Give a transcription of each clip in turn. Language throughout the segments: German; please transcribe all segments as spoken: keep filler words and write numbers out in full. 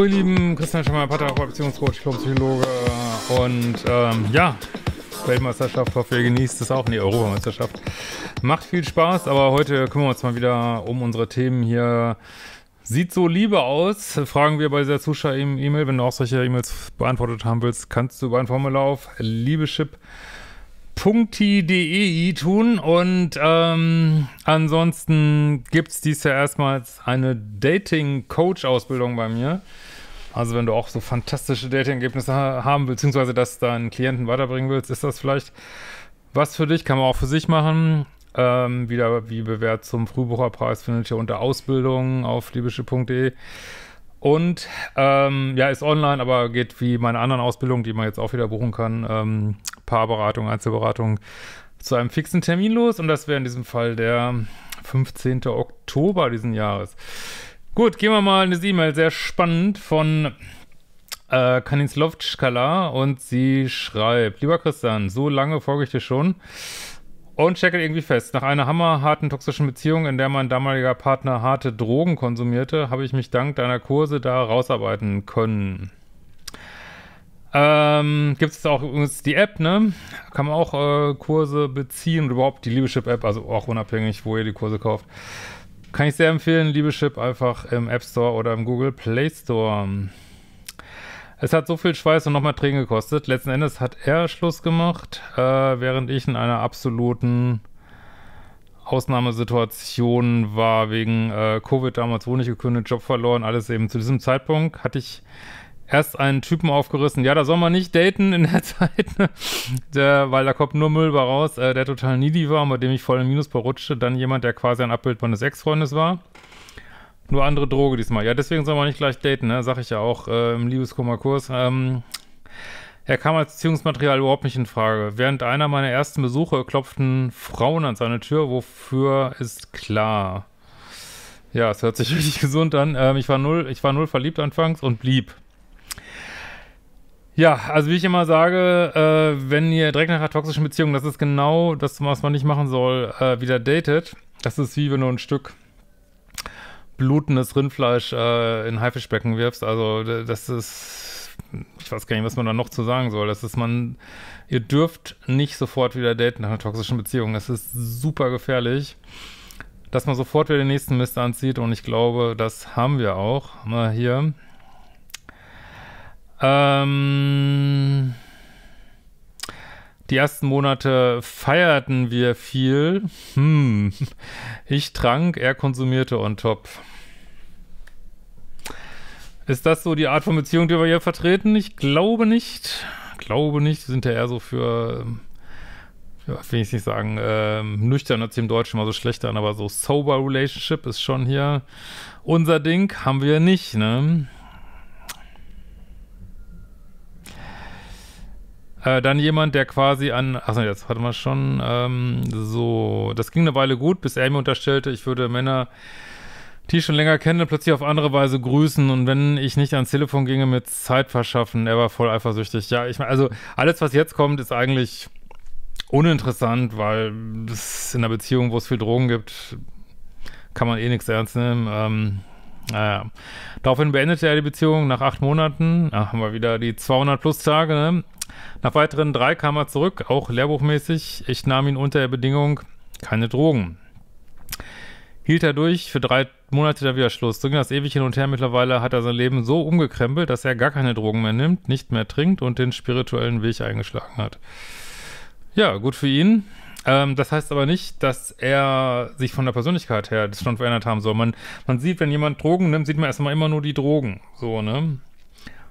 Hallo lieben, Christian Hemschemeier, Paartherapeut, Beziehungscoach, Psychologe und ähm, ja, Weltmeisterschaft, hoffe ihr genießt es auch, ne, Europameisterschaft. Macht viel Spaß, aber heute kümmern wir uns mal wieder um unsere Themen hier. Sieht so Liebe aus? Fragen wir bei dieser Zuschauer-E-Mail. Wenn du auch solche E-Mails beantwortet haben willst, kannst du über ein Formular auf liebeschip punkt de tun. Und ähm, ansonsten gibt es dies Jahr erstmals eine Dating-Coach-Ausbildung bei mir. Also wenn du auch so fantastische Dating-Ergebnisse haben willst, beziehungsweise das deinen Klienten weiterbringen willst, ist das vielleicht was für dich, kann man auch für sich machen. Ähm, wieder wie bewährt zum Frühbucherpreis findet ihr unter Ausbildung auf liebeschip punkt de und ähm, ja, ist online, aber geht wie meine anderen Ausbildungen, die man jetzt auch wieder buchen kann, ähm, Paarberatung, Einzelberatung, zu einem fixen Termin los, und das wäre in diesem Fall der fünfzehnte Oktober diesen Jahres. Gut, gehen wir mal in diese E-Mail, sehr spannend, von äh, Kaninslofschkala, und sie schreibt: Lieber Christian, so lange folge ich dir schon und stecke irgendwie fest. Nach einer hammerharten toxischen Beziehung, in der mein damaliger Partner harte Drogen konsumierte, habe ich mich dank deiner Kurse da rausarbeiten können. Ähm, gibt es auch übrigens die App, ne? Kann man auch äh, Kurse beziehen, und überhaupt die Liebeschip-App, also auch unabhängig, wo ihr die Kurse kauft. Kann ich sehr empfehlen, Liebeschip einfach im App Store oder im Google Play Store. Es hat so viel Schweiß und nochmal Tränen gekostet. Letzten Endes hat er Schluss gemacht, äh, während ich in einer absoluten Ausnahmesituation war. Wegen äh, Covid damals wohnlich gekündigt, Job verloren, alles eben. Zu diesem Zeitpunkt hatte ich erst einen Typen aufgerissen. Ja, da soll man nicht daten in der Zeit, ne? Der, weil da kommt nur Müll bei raus. Äh, der total needy war, bei dem ich voll im Minus verrutschte. Dann jemand, der quasi ein Abbild meines Ex-Freundes war. Nur andere Droge diesmal. Ja, deswegen soll man nicht gleich daten, ne? Sag ich ja auch äh, im Liebeskummerkurs. Ähm, er kam als Beziehungsmaterial überhaupt nicht in Frage. Während einer meiner ersten Besuche klopften Frauen an seine Tür, wofür ist klar. Ja, es hört sich richtig gesund an. Ähm, ich war null, ich war null verliebt anfangs und blieb. Ja, also wie ich immer sage, äh, wenn ihr direkt nach einer toxischen Beziehung, das ist genau das, was man nicht machen soll, äh, wieder datet. Das ist wie wenn du ein Stück blutendes Rindfleisch äh, in Haifischbecken wirfst. Also das ist, ich weiß gar nicht, was man da noch zu sagen soll. Das ist, man, ihr dürft nicht sofort wieder daten nach einer toxischen Beziehung. Das ist super gefährlich, dass man sofort wieder den nächsten Mist anzieht, und ich glaube, das haben wir auch mal hier. Ähm, die ersten Monate feierten wir viel. Hm. Ich trank, er konsumierte on top. Ist das so die Art von Beziehung, die wir hier vertreten? Ich glaube nicht. Glaube nicht. Wir sind ja eher so für, ja, will ich nicht sagen, ähm, nüchtern, hört sich im Deutschen mal so schlecht an, aber so sober Relationship ist schon hier unser Ding. Haben wir nicht, ne? Dann jemand, der quasi an, achso, jetzt hatten wir schon, ähm, so, das ging eine Weile gut, bis er mir unterstellte, ich würde Männer, die ich schon länger kenne, plötzlich auf andere Weise grüßen, und wenn ich nicht ans Telefon ginge, mir Zeit verschaffen. Er war voll eifersüchtig. Ja, ich meine, also alles, was jetzt kommt, ist eigentlich uninteressant, weil das in einer Beziehung, wo es viel Drogen gibt, kann man eh nichts ernst nehmen. Ähm, naja. Daraufhin beendete er die Beziehung nach acht Monaten. Da haben wir wieder die zweihundert plus Tage, ne? Nach weiteren drei kam er zurück, auch lehrbuchmäßig. Ich nahm ihn unter der Bedingung, keine Drogen. Hielt er durch, für drei Monate da wieder Schluss. So ging das ewig hin und her. Mittlerweile hat er sein Leben so umgekrempelt, dass er gar keine Drogen mehr nimmt, nicht mehr trinkt und den spirituellen Weg eingeschlagen hat. Ja, gut für ihn. Ähm, das heißt aber nicht, dass er sich von der Persönlichkeit her das schon verändert haben soll. Man, man sieht, wenn jemand Drogen nimmt, sieht man erstmal immer nur die Drogen. So, ne?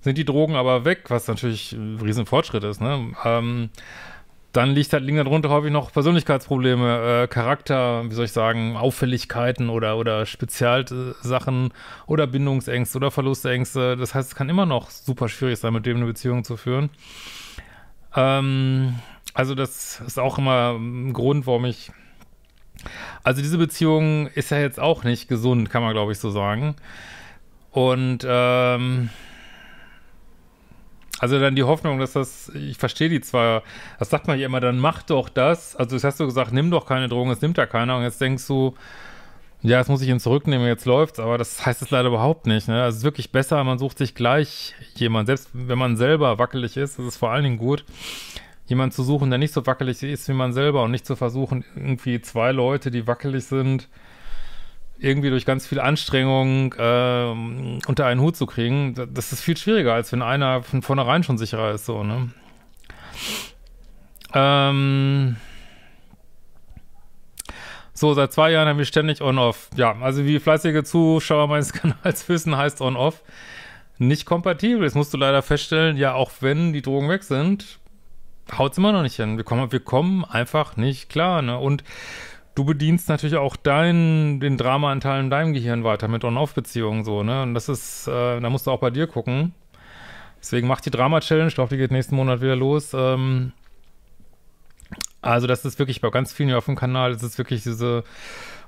Sind die Drogen aber weg, was natürlich ein Riesenfortschritt ist, ne? Ähm, dann liegt halt, liegen darunter häufig noch Persönlichkeitsprobleme, äh, Charakter, wie soll ich sagen, Auffälligkeiten oder, oder Spezialsachen oder Bindungsängste oder Verlustängste. Das heißt, es kann immer noch super schwierig sein, mit dem eine Beziehung zu führen. Ähm, also das ist auch immer ein Grund, warum ich... Also diese Beziehung ist ja jetzt auch nicht gesund, kann man, glaube ich, so sagen. Und... Ähm, Also dann die Hoffnung, dass das, ich verstehe die zwar, das sagt man ja immer, dann mach doch das. Also das hast du gesagt, nimm doch keine Drogen, es nimmt ja keiner. Und jetzt denkst du, ja, das muss ich ihn zurücknehmen, jetzt läuft's, aber das heißt es leider überhaupt nicht. Ne? Es ist wirklich besser, man sucht sich gleich jemanden. Selbst wenn man selber wackelig ist, ist es vor allen Dingen gut, jemanden zu suchen, der nicht so wackelig ist wie man selber und nicht zu versuchen, irgendwie zwei Leute, die wackelig sind, irgendwie durch ganz viel Anstrengung äh, unter einen Hut zu kriegen. Das ist viel schwieriger, als wenn einer von vornherein schon sicherer ist. So, ne? Ähm... So, seit zwei Jahren haben wir ständig On-Off. Ja, also wie fleißige Zuschauer meines Kanals wissen, heißt On-Off nicht kompatibel. Das musst du leider feststellen. Ja, auch wenn die Drogen weg sind, haut es immer noch nicht hin. Wir kommen, wir kommen einfach nicht klar, ne? Und du bedienst natürlich auch dein, den Dramaanteil in deinem Gehirn weiter mit On-Off-Beziehungen, so, ne? Und das ist, äh, da musst du auch bei dir gucken. Deswegen mach die Drama-Challenge. Ich glaube, die geht nächsten Monat wieder los. Ähm, Also das ist wirklich bei ganz vielen hier auf dem Kanal, das ist wirklich diese,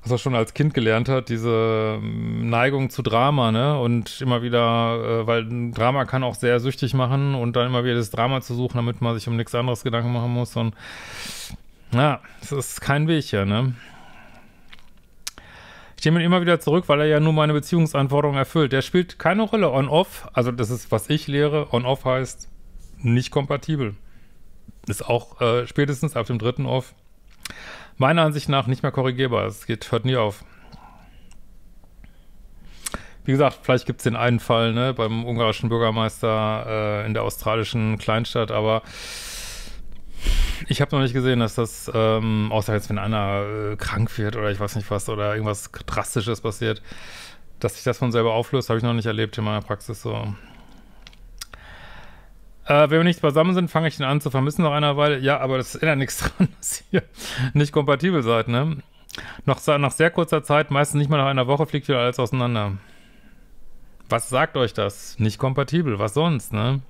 was er schon als Kind gelernt hat, diese Neigung zu Drama, ne? Und immer wieder, weil ein Drama kann auch sehr süchtig machen und dann immer wieder das Drama zu suchen, damit man sich um nichts anderes Gedanken machen muss. Und ja, das ist kein Weg hier, ne? Ich nehme ihn immer wieder zurück, weil er ja nur meine Beziehungsanforderungen erfüllt. Der spielt keine Rolle. On-Off, also das ist, was ich lehre, On-Off heißt nicht kompatibel. Ist auch äh, spätestens ab dem dritten Off meiner Ansicht nach nicht mehr korrigierbar. Es geht, hört nie auf. Wie gesagt, vielleicht gibt es den einen Fall, ne, beim ungarischen Bürgermeister äh, in der australischen Kleinstadt, aber ich habe noch nicht gesehen, dass das, ähm, außer jetzt, wenn einer äh, krank wird oder ich weiß nicht was, oder irgendwas Drastisches passiert, dass sich das von selber auflöst, habe ich noch nicht erlebt in meiner Praxis so. Äh, wenn wir nicht beisammen sind, fange ich ihn an zu vermissen nach einer Weile. Ja, aber das ändert nichts dran, dass ihr nicht kompatibel seid, ne? Noch nach sehr kurzer Zeit, meistens nicht mal nach einer Woche, fliegt wieder alles auseinander. Was sagt euch das? Nicht kompatibel, was sonst, ne?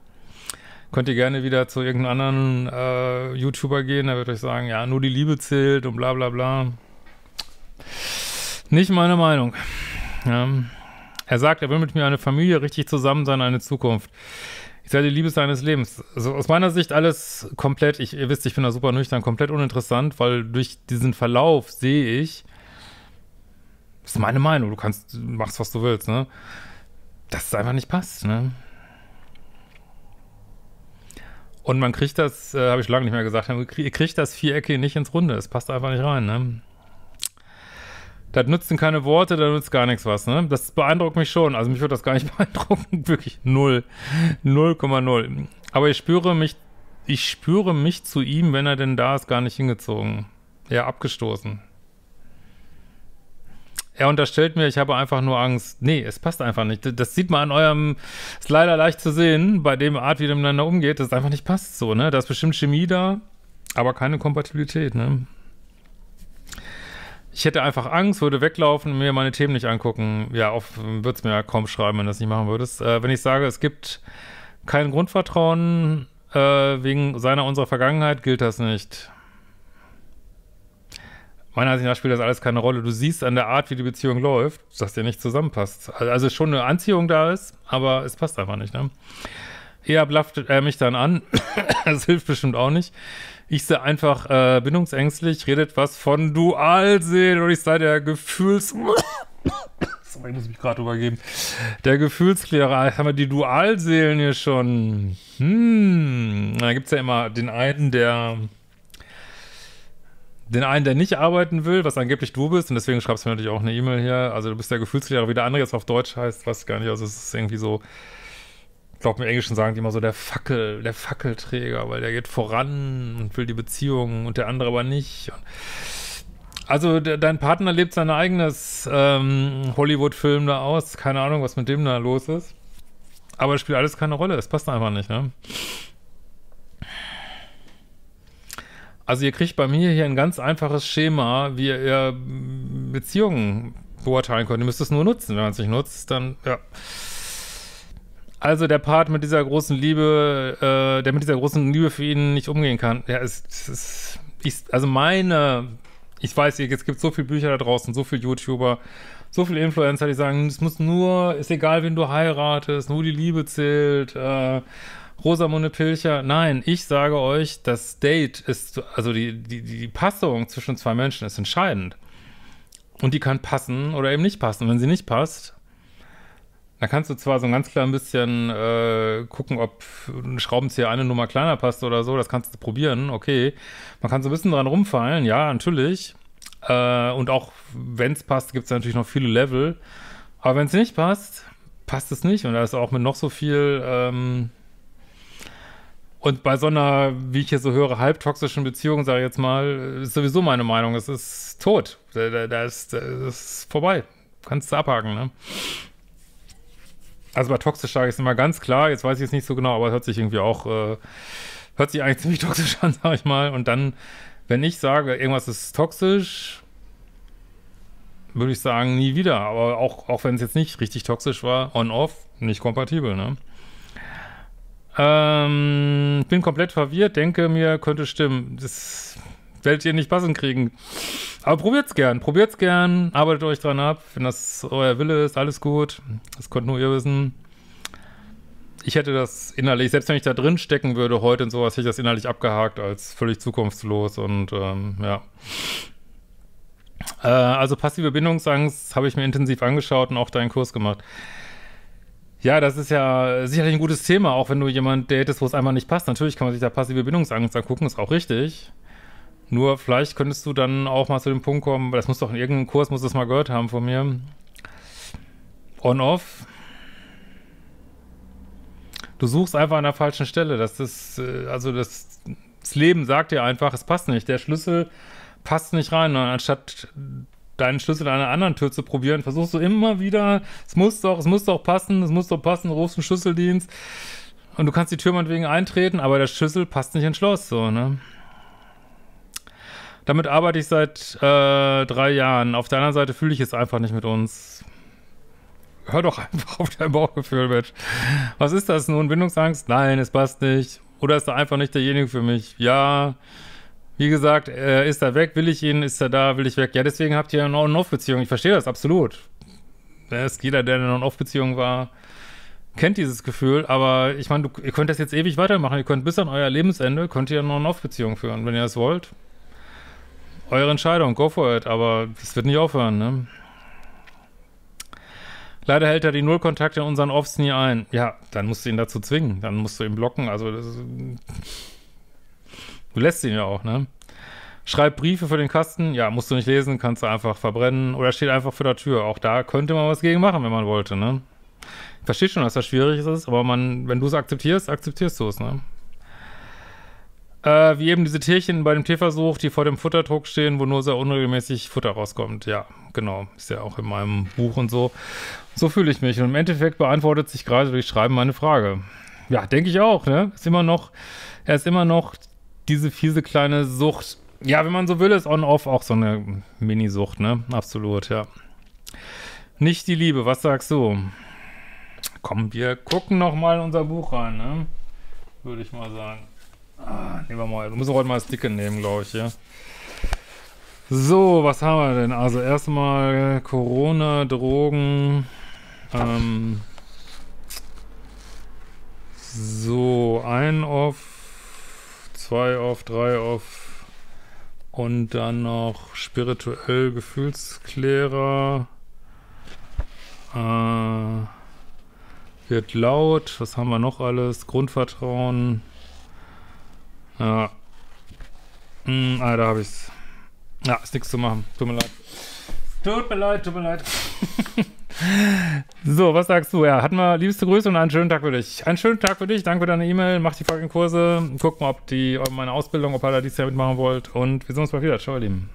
Könnt ihr gerne wieder zu irgendeinem anderen äh, YouTuber gehen, der wird euch sagen, ja, nur die Liebe zählt und bla bla bla. Nicht meine Meinung. Ja. Er sagt, er will mit mir eine Familie, richtig zusammen sein, eine Zukunft. Ich sei die Liebe seines Lebens. Also aus meiner Sicht alles komplett, ich, ihr wisst, ich bin da super nüchtern, komplett uninteressant, weil durch diesen Verlauf sehe ich, das ist meine Meinung, du kannst, du machst, was du willst, ne? Dass es einfach nicht passt, ne? Und man kriegt das, äh, habe ich lange nicht mehr gesagt, ihr kriegt das Vierecke nicht ins Runde, es passt einfach nicht rein, ne? Das nützen keine Worte, da nützt gar nichts was, ne? Das beeindruckt mich schon. Also mich würde das gar nicht beeindrucken. Wirklich null. null Komma null. Aber ich spüre mich, ich spüre mich zu ihm, wenn er denn da ist, gar nicht hingezogen. Eher abgestoßen. Er unterstellt mir, ich habe einfach nur Angst. Nee, es passt einfach nicht. Das sieht man an eurem, ist leider leicht zu sehen, bei dem Art, wie ihr miteinander umgeht, dass es einfach nicht passt so, ne? Da ist bestimmt Chemie da, aber keine Kompatibilität, ne? Ich hätte einfach Angst, würde weglaufen und mir meine Themen nicht angucken. Ja, oft würde es mir ja kaum schreiben, wenn du das nicht machen würdest. Äh, wenn ich sage, es gibt kein Grundvertrauen äh, wegen seiner, unserer Vergangenheit, gilt das nicht. Meiner Ansicht nach spielt das alles keine Rolle. Du siehst an der Art, wie die Beziehung läuft, dass dir nicht zusammenpasst. Also schon eine Anziehung da ist, aber es passt einfach nicht, ne? Eher blafft er mich dann an. Das hilft bestimmt auch nicht. Ich sei einfach äh, bindungsängstlich, redet was von Dualseelen und ich sei der Gefühls... Sorry, ich muss mich gerade übergeben. Der Gefühlsklärer, haben wir die Dualseelen hier schon. Hm, da gibt es ja immer den einen, der... Den einen, der nicht arbeiten will, was angeblich du bist, und deswegen schreibst du mir natürlich auch eine E-Mail hier. Also du bist der Gefühlsklärer, wie der andere jetzt auf Deutsch heißt, weiß ich gar nicht, also es ist irgendwie so... Ich glaube, im Englischen sagen die immer so der Fackel, der Fackelträger, weil der geht voran und will die Beziehung und der andere aber nicht. Also de, dein Partner lebt sein eigenes ähm, Hollywood-Film da aus. Keine Ahnung, was mit dem da los ist. Aber es spielt alles keine Rolle. Es passt einfach nicht, ne? Also ihr kriegt bei mir hier ein ganz einfaches Schema, wie ihr Beziehungen beurteilen könnt. Ihr müsst es nur nutzen. Wenn man es nicht nutzt, dann, ja... Also der Part mit dieser großen Liebe, äh, der mit dieser großen Liebe für ihn nicht umgehen kann. Ja, es, es, ich, also meine, ich weiß, jetzt gibt es so viele Bücher da draußen, so viele YouTuber, so viele Influencer, die sagen, es muss nur, ist egal, wen du heiratest, nur die Liebe zählt, äh, Rosamunde Pilcher. Nein, ich sage euch, das Date ist, also die, die, die Passung zwischen zwei Menschen ist entscheidend. Und die kann passen oder eben nicht passen. Wenn sie nicht passt, dann kannst du zwar so ein ganz klein bisschen äh, gucken, ob ein Schraubenzieher eine Nummer kleiner passt oder so. Das kannst du probieren, okay. Man kann so ein bisschen dran rumfallen, ja, natürlich. Äh, und auch wenn es passt, gibt es natürlich noch viele Level. Aber wenn es nicht passt, passt es nicht. Und da ist auch mit noch so viel... Ähm, und bei so einer, wie ich hier so höre, halbtoxischen Beziehung, sage ich jetzt mal, ist sowieso meine Meinung, es ist tot. Da, da, da, ist, da ist vorbei. Kannst du abhaken, ne? Also bei toxisch sage ich es immer ganz klar, jetzt weiß ich es nicht so genau, aber es hört sich irgendwie auch, äh, hört sich eigentlich ziemlich toxisch an, sage ich mal. Und dann, wenn ich sage, irgendwas ist toxisch, würde ich sagen, nie wieder. Aber auch, auch wenn es jetzt nicht richtig toxisch war, on-off, nicht kompatibel, ne? Ähm, bin komplett verwirrt, denke mir, könnte stimmen. Das werdet ihr nicht passend kriegen. Aber probiert's gern, probiert's gern, arbeitet euch dran ab. Wenn das euer Wille ist, alles gut. Das könnt nur ihr wissen. Ich hätte das innerlich, selbst wenn ich da drin stecken würde heute und sowas, hätte ich das innerlich abgehakt als völlig zukunftslos und ähm, ja. Äh, also passive Bindungsangst habe ich mir intensiv angeschaut und auch deinen Kurs gemacht. Ja, das ist ja sicherlich ein gutes Thema, auch wenn du jemanden datest, wo es einfach nicht passt. Natürlich kann man sich da passive Bindungsangst angucken, ist auch richtig. Nur vielleicht könntest du dann auch mal zu dem Punkt kommen, das muss doch in irgendeinem Kurs, muss das mal gehört haben von mir. On-off. Du suchst einfach an der falschen Stelle. Das ist, also das, das Leben sagt dir einfach, es passt nicht. Der Schlüssel passt nicht rein. Und anstatt deinen Schlüssel an einer anderen Tür zu probieren, versuchst du immer wieder, es muss doch, es muss doch passen, es muss doch passen, du rufst einen Schlüsseldienst und du kannst die Tür meinetwegen eintreten, aber der Schlüssel passt nicht ins Schloss, so, ne? Damit arbeite ich seit äh, drei Jahren. Auf der anderen Seite fühle ich es einfach nicht mit uns. Hör doch einfach auf dein Bauchgefühl, Mensch. Was ist das nun? Bindungsangst? Nein, es passt nicht. Oder ist da einfach nicht derjenige für mich? Ja, wie gesagt, äh, ist er weg, will ich ihn, ist er da, will ich weg. Ja, deswegen habt ihr eine On-Off-Beziehung. Ich verstehe das absolut. Das, jeder, der in einer On-Off-Beziehung war, kennt dieses Gefühl. Aber ich meine, du, ihr könnt das jetzt ewig weitermachen. Ihr könnt bis an euer Lebensende, könnt ihr eine On-Off-Beziehung führen. Wenn ihr das wollt, eure Entscheidung, go for it. Aber es wird nicht aufhören, ne? Leider hält er die Nullkontakte in unseren Offs nie ein. Ja, dann musst du ihn dazu zwingen. Dann musst du ihn blocken. Also, das ist... Du lässt ihn ja auch, ne? Schreib Briefe für den Kasten. Ja, musst du nicht lesen, kannst du einfach verbrennen. Oder steht einfach vor der Tür. Auch da könnte man was gegen machen, wenn man wollte, ne? Ich verstehe schon, dass das schwierig ist, aber man, wenn du es akzeptierst, akzeptierst du es, ne? Äh, wie eben diese Tierchen bei dem Tierversuch, die vor dem Futterdruck stehen, wo nur sehr unregelmäßig Futter rauskommt. Ja, genau. Ist ja auch in meinem Buch und so. So fühle ich mich. Und im Endeffekt beantwortet sich gerade durch Schreiben meine Frage. Ja, denke ich auch, ne? Ist immer noch, er ist immer noch diese fiese kleine Sucht. Ja, wenn man so will, ist on-off auch so eine Mini-Sucht, ne? Absolut, ja. Nicht die Liebe, was sagst du? Komm, wir gucken nochmal in unser Buch rein, ne? Würde ich mal sagen. Ah, nehmen wir mal. Du musst heute mal das Dicke nehmen, glaube ich, ja. So, was haben wir denn? Also erstmal Corona, Drogen, ähm, so, ein off, zwei auf, drei auf und dann noch spirituell Gefühlsklärer. Äh, wird laut. Was haben wir noch alles? Grundvertrauen. Ja. Hm, ah, da habe ich es. Ja, ist nichts zu machen. Tut mir leid. Tut mir leid, tut mir leid. So, was sagst du? Ja, hatten wir liebste Grüße und einen schönen Tag für dich. Einen schönen Tag für dich, danke für deine E-Mail, mach die fucking Kurse, guck mal, ob die, ob meine Ausbildung, ob ihr da dieses Jahr mitmachen wollt und wir sehen uns bald wieder. Ciao, ihr Lieben.